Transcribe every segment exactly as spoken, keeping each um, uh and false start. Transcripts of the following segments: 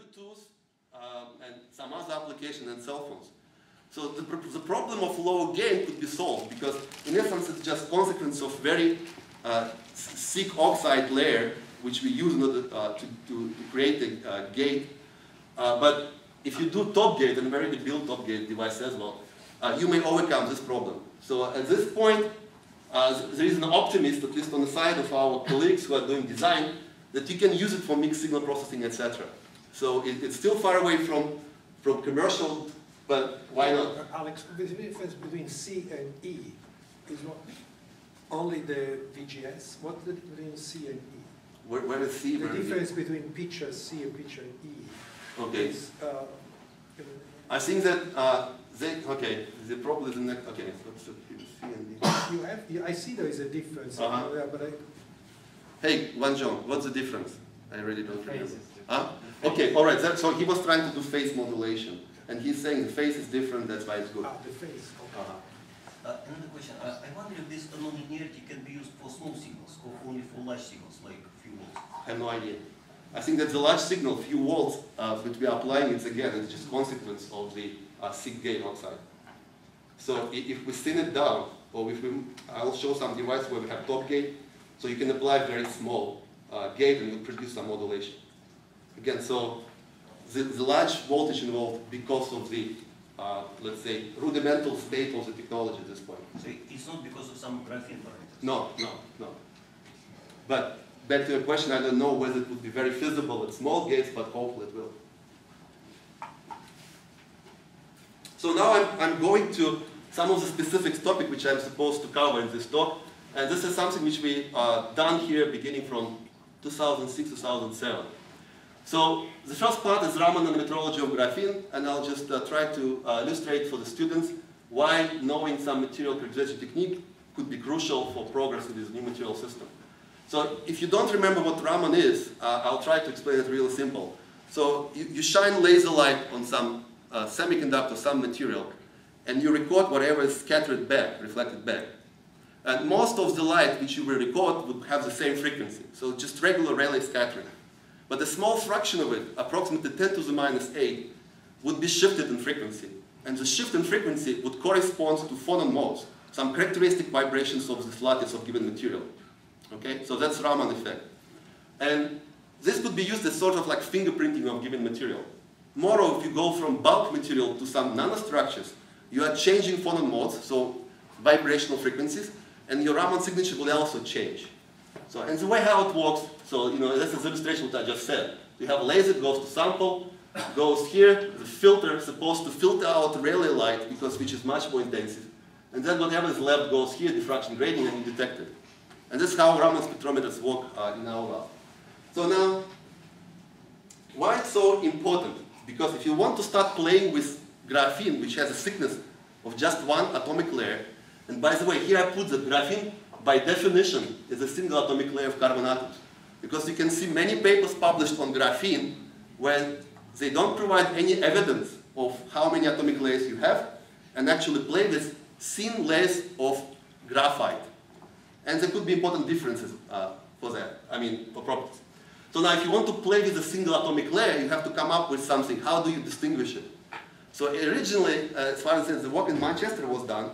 Bluetooth, um, and some other application and cell phones. So the, the problem of low gain could be solved because in essence it's just consequence of very uh, thick oxide layer which we use in order, uh, to, to, to create a uh, gate. Uh, but if you do top gate, and a very good build top gate device as well, uh, you may overcome this problem. So at this point, uh, there is an optimist, at least on the side of our colleagues who are doing design, that you can use it for mixed signal processing, et cetera. So it, it's still far away from, from commercial, but why not? Alex, the difference between C and E is not only the V G S. What's the difference between C and E? Where, where is C? The where difference between picture C and picture E. Okay. Is, uh, I think that uh, they, okay, the problem is in the, okay, so C and E. You have, I see there is a difference, uh-huh. there, but I, hey, Wanzhong, what's the difference? I really don't remember. Huh? Okay, all right. That, so he was trying to do phase modulation, and he's saying the phase is different. That's why it's good. Ah, the phase. Okay. Uh-huh. Uh, another question. Uh, I wonder if this nonlinearity can be used for small signals or only for large signals, like few volts. I have no idea. I think that the large signal, few volts, uh, which we are applying, it's again, it's just consequence of the uh, thick gain oxide. So if we thin it down, or if we, I'll show some device where we have top gate. So you can apply very small uh, gate and you'll produce some modulation. Again, so the, the large voltage involved because of the, uh, let's say, rudimental state of the technology at this point. So it's not because of some graphene parameters? No, no, no. But back to your question, I don't know whether it would be very feasible at small gates, but hopefully it will. So now I'm, I'm going to some of the specific topic which I'm supposed to cover in this talk. And this is something which we uh, done here beginning from two thousand six to two thousand seven. So the first part is Raman and nanometrology of graphene, and I'll just uh, try to uh, illustrate for the students why knowing some material characterization technique could be crucial for progress in this new material system. So if you don't remember what Raman is, uh, I'll try to explain it real simple. So you, you shine laser light on some uh, semiconductor, some material, and you record whatever is scattered back, reflected back. And most of the light which you will record would have the same frequency, so just regular Rayleigh scattering. But a small fraction of it, approximately ten to the minus eight, would be shifted in frequency. And the shift in frequency would correspond to phonon modes, some characteristic vibrations of this lattice of given material. Okay, so that's Raman effect. And this could be used as sort of like fingerprinting of given material. Moreover, if you go from bulk material to some nanostructures, you are changing phonon modes, so vibrational frequencies, and your Raman signature will also change. So, and the way how it works, so, you know, this is the illustration what I just said. You have a laser, it goes to sample, goes here, the filter is supposed to filter out Rayleigh light, because which is much more intensive. And then whatever is left goes here, diffraction gradient, and you detect it. And this is how Raman spectrometers work uh, in our lab. So now, why it's so important? Because if you want to start playing with graphene, which has a thickness of just one atomic layer, and by the way, here I put that graphene, by definition, is a single atomic layer of carbon atoms. Because you can see many papers published on graphene where they don't provide any evidence of how many atomic layers you have, and actually play with thin layers of graphite. And there could be important differences uh, for that, I mean, for properties. So now if you want to play with a single atomic layer, you have to come up with something. How do you distinguish it? So originally, uh, as far as the work in Manchester was done,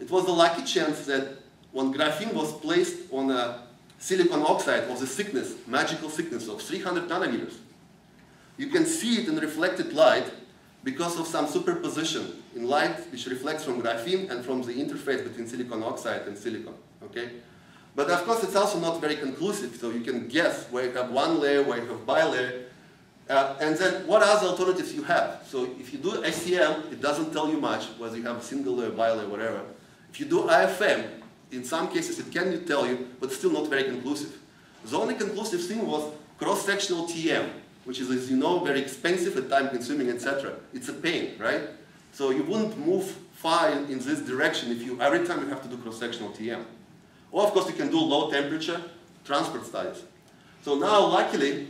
it was a lucky chance that when graphene was placed on a silicon oxide of the thickness, magical thickness of three hundred nanometers, you can see it in reflected light because of some superposition in light which reflects from graphene and from the interface between silicon oxide and silicon. Okay? But of course it's also not very conclusive, so you can guess where you have one layer, where you have bilayer, uh, and then what other alternatives you have. So if you do S E M, it doesn't tell you much whether you have a single layer, bilayer, whatever. If you do I F M, in some cases it can tell you, but still not very conclusive. The only conclusive thing was cross-sectional T M, which is, as you know, very expensive and time-consuming, et cetera. It's a pain, right? So you wouldn't move far in, in this direction if you every time you have to do cross-sectional T M. Or, of course, you can do low-temperature transport studies. So now, luckily,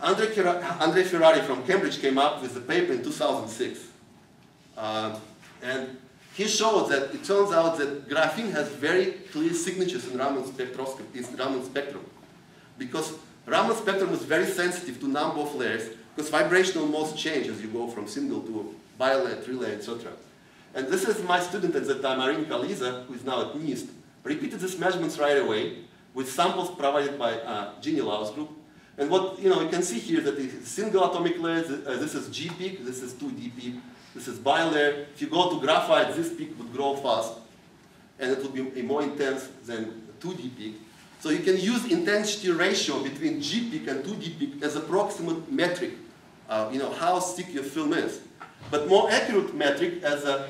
Andre, Andre Ferrari from Cambridge came up with the paper in two thousand six. Uh, and he showed that it turns out that graphene has very clear signatures in Raman spectroscopy, in Raman spectrum, because Raman spectrum is very sensitive to number of layers because vibrational modes change as you go from single to bilayer, trilayer, et cetera. And this is my student at the time, Aron Kalita, who is now at NIST, repeated these measurements right away with samples provided by uh, Ginny Lau's group. And what you know, you can see here that the single atomic layers, uh, this is G peak, this is two D peak, this is bilayer. If you go to graphite, this peak would grow fast, and it would be more intense than two D peak. So you can use intensity ratio between G peak and two D peak as approximate metric, uh, you know, how thick your film is. But more accurate metric, as uh,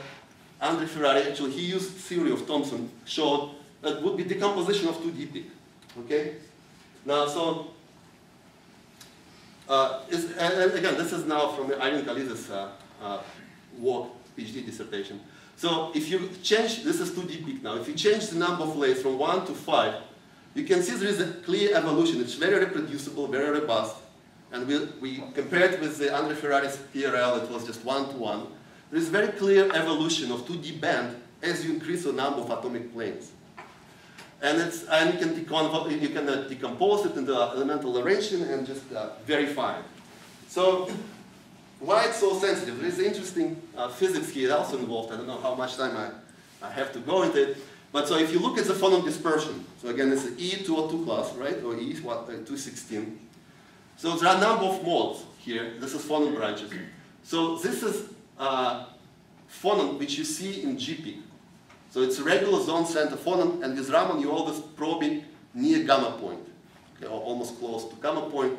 Andre Ferrari, actually, he used theory of Thomson, showed that would be decomposition of two D peak, okay? Now, so, Uh, is, and, and again, this is now from Aron Kalita's uh, uh, work, PhD dissertation. So if you change, this is two D peak now, if you change the number of layers from one to five, you can see there is a clear evolution. It's very reproducible, very robust. And we, we compared with the Andre Ferrari's P R L, it was just one to one. There is very clear evolution of two D band as you increase the number of atomic planes. And, it's, and you can, you can uh, decompose it into uh, elemental arrangement and just uh, verify it. So why it's so sensitive? There is interesting uh, physics here also involved. I don't know how much time I, I have to go into it. But so if you look at the phonon dispersion, so again, it's an E two oh two class, right? Or E two sixteen. So there are a number of modes here. This is phonon branches. So this is uh, phonon which you see in G peak. So it's a regular zone center phonon, and with Raman you're always probing near gamma point, okay, or almost close to gamma point.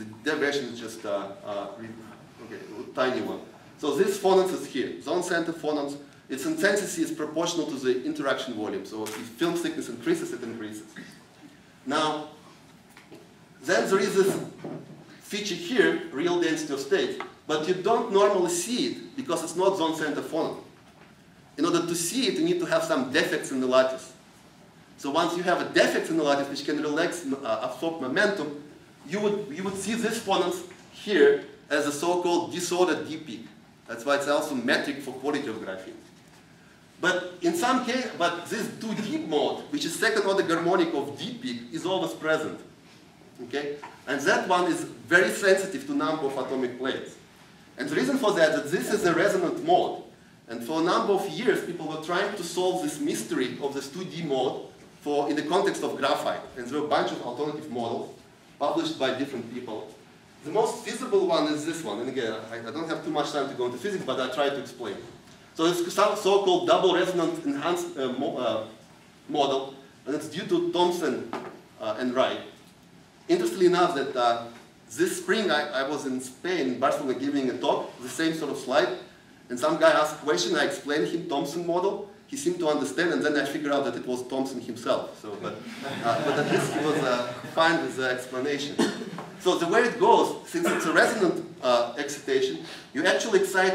The deviation is just uh, uh, okay, a tiny one. So this phonon is here, zone center phonons. Its intensity is proportional to the interaction volume. So if film thickness increases, it increases. Now, then there is this feature here, real density of state, but you don't normally see it because it's not zone center phonon. In order to see it, you need to have some defects in the lattice. So once you have a defect in the lattice which can relax, uh, absorb momentum, you would, you would see these phonons here as a so-called disordered D peak. That's why it's also metric for quality of graphene. But in some case, but this two D mode, which is second order harmonic of D peak, is always present. Okay? And that one is very sensitive to number of atomic planes. And the reason for that is that this is a resonant mode. And for a number of years, people were trying to solve this mystery of this two D mode for, in the context of graphite. And there were a bunch of alternative models published by different people. The most feasible one is this one. And again, I, I don't have too much time to go into physics, but I try to explain. So it's so-called double resonant enhanced uh, mo uh, model. And it's due to Thomson uh, and Wright. Interestingly enough, that uh, this spring, I, I was in Spain, in Barcelona, giving a talk, the same sort of slide. And some guy asked a question, I explained him Thomson model, he seemed to understand, and then I figured out that it was Thomson himself. So, but, uh, but at least he was uh, fine with the explanation. So the way it goes, since it's a resonant uh, excitation, you actually excite,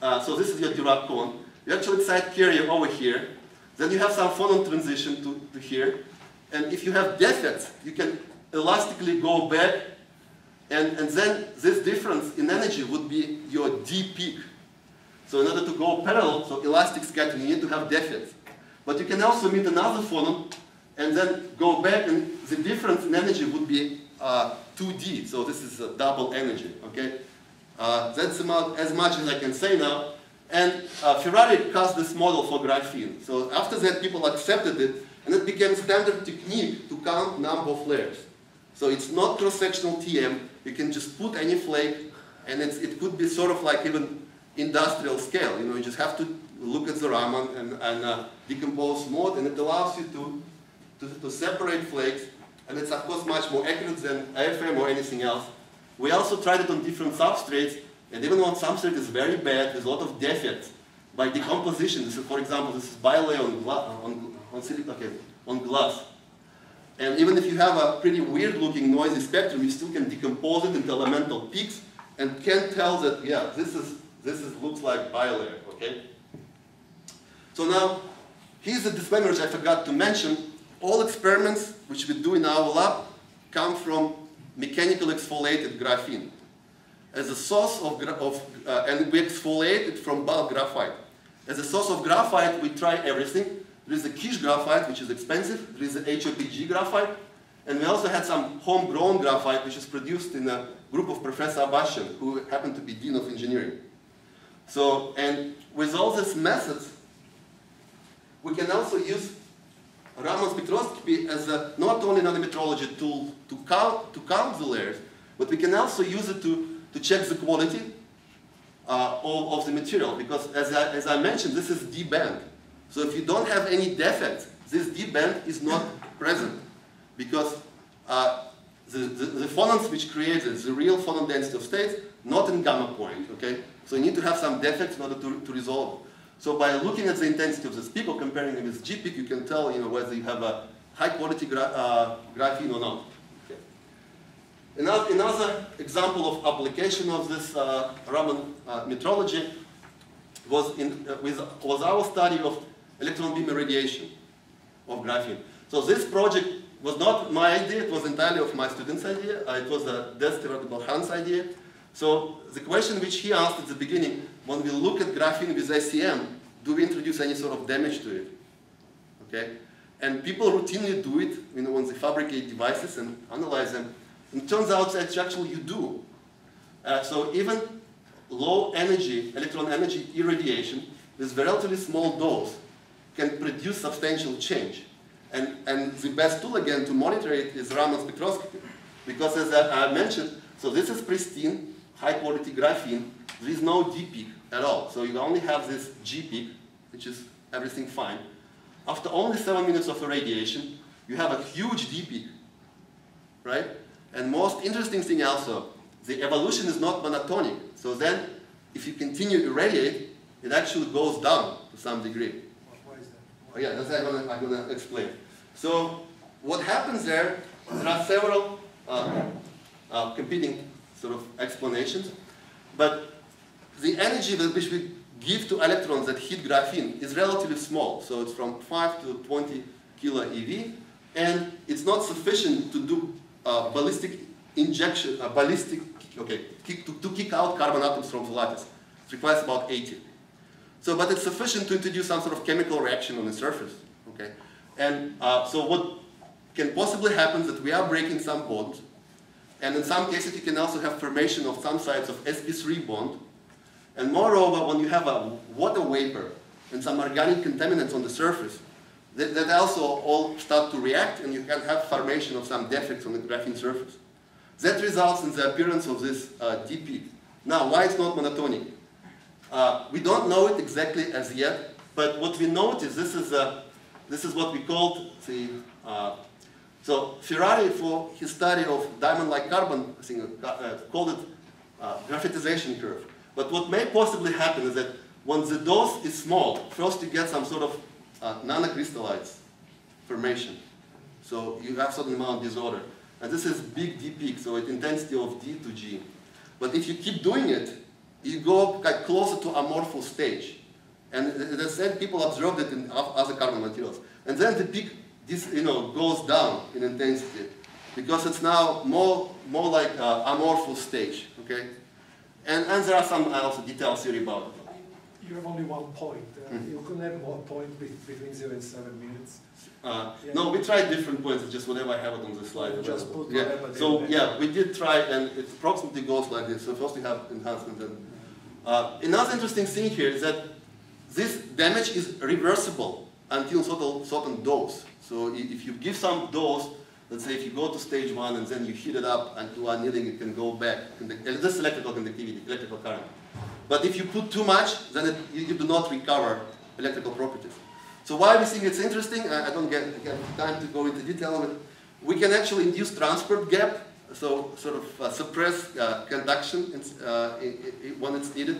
uh, so this is your Dirac cone, you actually excite carrier over here, then you have some phonon transition to, to here, and if you have defects, you can elastically go back, and, and then this difference in energy would be your D peak. So in order to go parallel, so elastic scattering, you need to have defects. But you can also meet another phonon and then go back, and the difference in energy would be uh, two D. So this is a double energy, okay? Uh, that's about as much as I can say now. And uh, Ferrari cast this model for graphene. So after that, people accepted it, and it became standard technique to count number of layers. So it's not cross-sectional T M. You can just put any flake, and it's, it could be sort of like even industrial scale. You know, you just have to look at the Raman and, and uh, decompose mode, and it allows you to, to, to separate flakes, and it's of course much more accurate than A F M or anything else. We also tried it on different substrates, and even one substrate is very bad, there's a lot of defects by decomposition. This is, for example, this is bilayer on, on, on, okay, on glass. And even if you have a pretty weird looking noisy spectrum, you still can decompose it into elemental peaks and can tell that, yeah, this is This is, looks like bilayer, okay? So now, here's a disclaimer which I forgot to mention. All experiments which we do in our lab come from mechanical exfoliated graphene. As a source of, of uh, and we exfoliate it from bulk graphite. As a source of graphite, we try everything. There is a quiche graphite, which is expensive. There is a H O P G graphite. And we also had some homegrown graphite, which is produced in a group of Professor Abashian, who happened to be Dean of Engineering. So, and with all these methods, we can also use Raman spectroscopy as a not only nanometrology tool to count, to count the layers, but we can also use it to, to check the quality uh, of, of the material. Because as I, as I mentioned, this is D-band. So if you don't have any defects, this D-band is not present. Because uh, the, the, the phonons which created the real phonon density of states, not in gamma point, okay? So you need to have some defects in order to, to resolve. So by looking at the intensity of this peak or comparing it with G peak, you can tell you know, whether you have a high quality gra uh, graphene or not. Okay. Another, another example of application of this uh, Raman uh, metrology was, in, uh, with, was our study of electron beam irradiation of graphene. So this project was not my idea, it was entirely of my student's idea. Uh, it was a Des-Teverat-Balhan's idea. So the question which he asked at the beginning, when we look at graphene with S E M, do we introduce any sort of damage to it? Okay? And people routinely do it, you know, when they fabricate devices and analyze them. And it turns out that actually you do. Uh, so even low energy, electron energy irradiation with relatively small dose can produce substantial change. And, and the best tool, again, to monitor it is Raman spectroscopy. Because as I, I mentioned, so this is pristine, high-quality graphene. There is no D peak at all. So you only have this G peak, which is everything fine. After only seven minutes of irradiation, you have a huge D peak, right? And most interesting thing also, the evolution is not monotonic. So then, if you continue to irradiate, it actually goes down to some degree. Yeah, that's I'm gonna, I'm gonna explain. So what happens there? There are several uh, uh, competing sort of explanations, but the energy that which we give to electrons that hit graphene is relatively small. So it's from five to twenty kilo E V, and it's not sufficient to do uh, ballistic injection, uh, ballistic okay, kick, to, to kick out carbon atoms from the lattice. It requires about eighty. So, but it's sufficient to introduce some sort of chemical reaction on the surface, okay? And uh, so what can possibly happen is that we are breaking some bonds, and in some cases you can also have formation of some sites of S P three bond, and moreover, when you have a water vapor and some organic contaminants on the surface, that, that also all start to react, and you can have formation of some defects on the graphene surface. That results in the appearance of this uh, D peak. Now, why it's not monotonic? Uh, we don't know it exactly as yet, but what we notice this is a, this is what we called the uh, so Ferrari for his study of diamond-like carbon I think, uh, called it uh, graphitization curve. But what may possibly happen is that when the dose is small, first you get some sort of uh, nanocrystallized formation, so you have certain amount of disorder, and this is big D peak, so it's intensity of D to G. But if you keep doing it, you go like, closer to amorphous stage. And the same people observed it in other carbon materials. And then the peak this, you know, goes down in intensity because it's now more, more like uh, amorphous stage, okay? And, and there are some also detailed theory about it. You have only one point. Uh, mm-hmm. You couldn't have one point be between zero and seven minutes. Uh, yeah. No, we tried different points, it's just whatever I have it on the slide. Yeah, just put yeah. So yeah, we did try, and it approximately goes like this. So first you have enhancement and Uh, another interesting thing here is that this damage is reversible until certain, certain dose. So if you give some dose, let's say if you go to stage one and then you heat it up until annealing, it can go back. This is electrical conductivity, electrical current. But if you put too much, then it, you, you do not recover electrical properties. So why we think it's interesting, I, I don't get I have time to go into detail of it. We can actually induce transport gap. So sort of uh, suppress uh, conduction in, uh, in, in, when it's needed,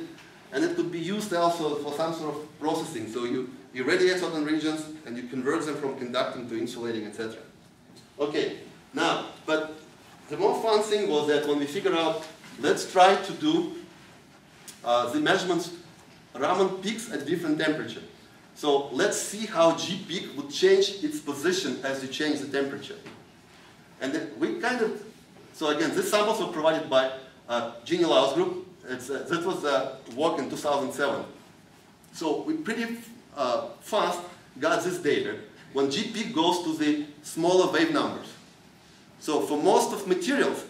and it could be used also for some sort of processing. So you, you irradiate certain regions and you convert them from conducting to insulating, et cetera. Okay, now, but the more fun thing was that when we figured out, let's try to do uh, the measurements Raman peaks at different temperature. So let's see how G peak would change its position as you change the temperature. And then we kind of So again, these samples were provided by uh, Jeannie Lau's group. It's, uh, that was a work in two thousand seven. So we pretty uh, fast got this data when G peak goes to the smaller wave numbers. So for most of materials,